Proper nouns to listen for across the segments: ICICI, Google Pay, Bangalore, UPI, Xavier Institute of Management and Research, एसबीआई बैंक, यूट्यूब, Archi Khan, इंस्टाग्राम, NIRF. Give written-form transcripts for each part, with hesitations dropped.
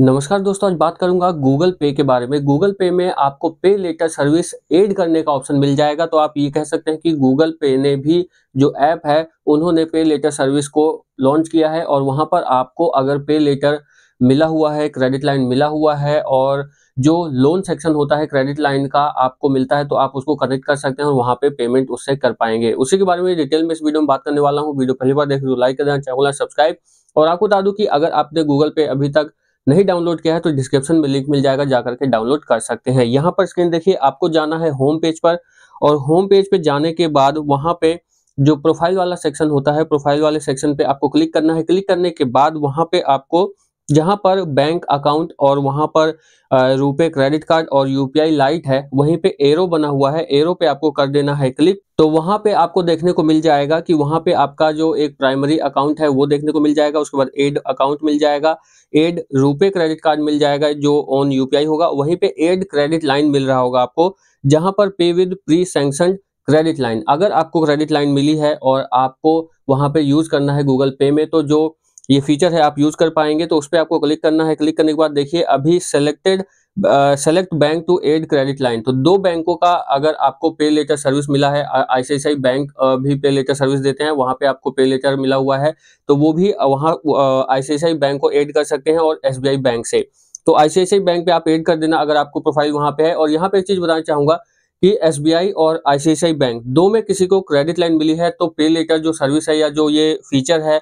नमस्कार दोस्तों, आज बात करूंगा गूगल पे के बारे में। गूगल पे में आपको पे लेटर सर्विस ऐड करने का ऑप्शन मिल जाएगा, तो आप ये कह सकते हैं कि गूगल पे ने भी जो ऐप है उन्होंने पे लेटर सर्विस को लॉन्च किया है। और वहां पर आपको अगर पे लेटर मिला हुआ है, क्रेडिट लाइन मिला हुआ है और जो लोन सेक्शन होता है क्रेडिट लाइन का आपको मिलता है, तो आप उसको कनेक्ट कर सकते हैं और वहाँ पे पेमेंट उससे कर पाएंगे। उसी के बारे में डिटेल में इस वीडियो में बात करने वाला हूँ। वीडियो पहली बार देख रहे हो लाइक कर देना, चैनल सब्सक्राइब। और आपको बता दूँ कि अगर आपने गूगल पे अभी तक नहीं डाउनलोड किया है तो डिस्क्रिप्शन में लिंक मिल जाएगा, जाकर के डाउनलोड कर सकते हैं। यहाँ पर स्क्रीन देखिए, आपको जाना है होम पेज पर। और होम पेज पे जाने के बाद वहाँ पे जो प्रोफाइल वाला सेक्शन होता है, प्रोफाइल वाले सेक्शन पे आपको क्लिक करना है। क्लिक करने के बाद वहाँ पे आपको जहाँ पर बैंक अकाउंट और वहाँ पर रुपए क्रेडिट कार्ड और यूपीआई लाइट है, वहीं पे एरो बना हुआ है, एरो पे आपको कर देना है क्लिक। तो वहाँ पे आपको देखने को मिल जाएगा कि वहाँ पे आपका जो एक प्राइमरी अकाउंट है वो देखने को मिल जाएगा। उसके बाद एड अकाउंट मिल जाएगा, एड रुपए क्रेडिट कार्ड मिल जाएगा जो ऑन यूपीआई होगा। वहीं पे एड क्रेडिट लाइन मिल रहा होगा आपको, जहाँ पर pay with pre sanctioned credit line. अगर आपको क्रेडिट लाइन मिली है और आपको वहाँ पे यूज करना है गूगल पे में, तो जो ये फीचर है आप यूज कर पाएंगे, तो उस पर आपको क्लिक करना है। क्लिक करने के बाद देखिए अभी select bank to add credit line. तो दो बैंकों का अगर आपको पे लेटर सर्विस मिला है, आईसीआईसीआई बैंक भी पे लेटर सर्विस देते हैं, वहाँ पे आपको पे लेटर मिला हुआ है तो वो भी वहाँ आईसीआईसीआई बैंक को एड कर सकते हैं और एसबीआई बैंक से। तो आईसीआईसीआई बैंक पे आप एड कर देना अगर आपको प्रोफाइल वहाँ पे है। और यहाँ पे एक चीज बताना चाहूंगा कि एसबीआई और आईसीआईसीआई बैंक दो में किसी को क्रेडिट लाइन मिली है तो पे लेटर जो सर्विस है या जो ये फीचर है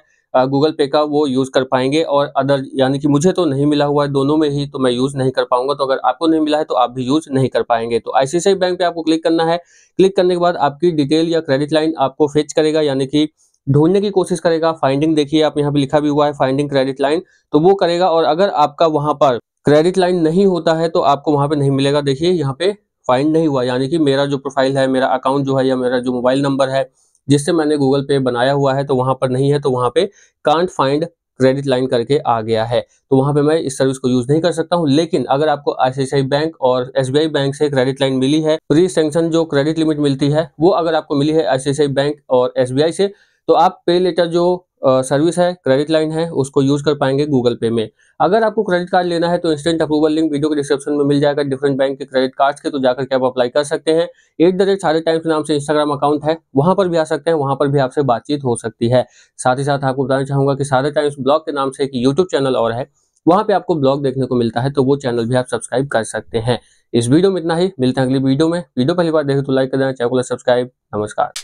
गूगल पे का वो यूज़ कर पाएंगे। और अदर यानी कि मुझे तो नहीं मिला हुआ है दोनों में ही, तो मैं यूज़ नहीं कर पाऊंगा। तो अगर आपको नहीं मिला है तो आप भी यूज़ नहीं कर पाएंगे। तो आईसीआईसीआई बैंक पे आपको क्लिक करना है। क्लिक करने के बाद आपकी डिटेल या क्रेडिट लाइन आपको फेच करेगा, यानी कि ढूंढने की कोशिश करेगा। फाइंडिंग देखिए, आप यहाँ पर लिखा भी हुआ है फाइंडिंग क्रेडिट लाइन, तो वो करेगा। और अगर आपका वहाँ पर क्रेडिट लाइन नहीं होता है तो आपको वहाँ पर नहीं मिलेगा। देखिए यहाँ पे फाइंड नहीं हुआ, यानी कि मेरा जो प्रोफाइल है, मेरा अकाउंट जो है या मेरा जो मोबाइल नंबर है जिससे मैंने गूगल पे बनाया हुआ है, तो वहां पर नहीं है। तो वहां पे कांट फाइंड क्रेडिट लाइन करके आ गया है, तो वहां पे मैं इस सर्विस को यूज नहीं कर सकता हूं। लेकिन अगर आपको आईसीआईसीआई बैंक और एसबीआई बैंक से क्रेडिट लाइन मिली है, प्री सैंक्शन जो क्रेडिट लिमिट मिलती है वो अगर आपको मिली है आईसीआईसीआई बैंक और एसबीआई से, तो आप पे लेटर जो सर्विस है क्रेडिट लाइन है उसको यूज कर पाएंगे गूगल पे में। अगर आपको क्रेडिट कार्ड लेना है तो इंस्टेंट अप्रूवल लिंक वीडियो के डिस्क्रिप्शन में मिल जाएगा डिफरेंट बैंक के क्रेडिट कार्ड्स के, तो जाकर के आप अप्लाई कर सकते हैं। @सारे टाइम्स के नाम से इंस्टाग्राम अकाउंट है, वहां पर भी आ सकते हैं, वहां पर भी आपसे बातचीत हो सकती है। साथ ही साथ आपको बताना चाहूंगा कि सारे टाइम्स ब्लॉग के नाम से एक यूट्यूब चैनल और है, वहां पे आपको ब्लॉग देखने को मिलता है, तो वो चैनल भी आप सब्सक्राइब कर सकते हैं। इस वीडियो में इतना ही, मिलते हैं अगली वीडियो में। वीडियो पहली बार देखें तो लाइक कर देना, चैनल को सब्सक्राइब। नमस्कार।